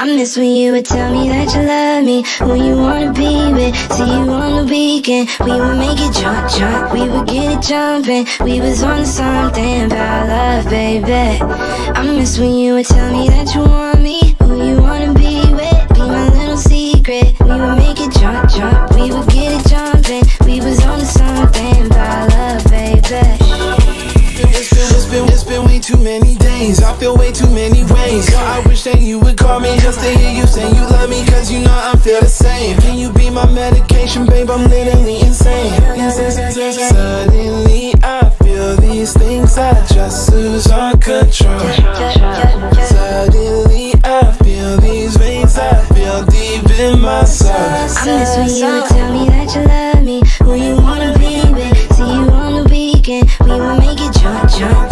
I miss when you would tell me that you love me, when you wanna be with, see you on the weekend. We would make it jump, jump, we would get it jumping. We was on something about love, baby. I miss when you would tell me that you want me, who you wanna be with, be my little secret. We would make it jump, jump, we would get it jumping. We was on something about love, baby. It's been way too many days, I feel way too many ways. Girl, I wish that you would call me just to hear you say you love me, cause you know I feel the same. Can you be my medication, babe? I'm literally insane. Suddenly I feel these things, I just lose all control. Suddenly I feel these veins, I feel deep in my soul. I miss when you would tell me that you love me, who you wanna be with, see you on the weekend. We would make it jump, jump.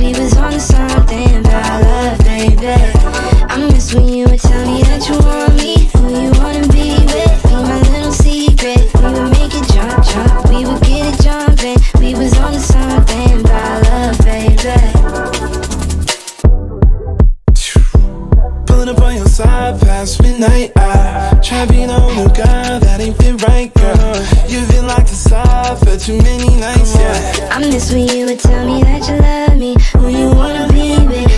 We was on something about love, baby. I miss when you would tell me that you want me, who you wanna be with, be my little secret. We would make it jump, jump, we would get it jumping. We was on something about love, baby. Pulling up on your side past midnight, I try being on a guy that ain't been right, girl. You've been locked aside for too many nights, yeah. I miss when you would tell me that you love me, who you wanna be with,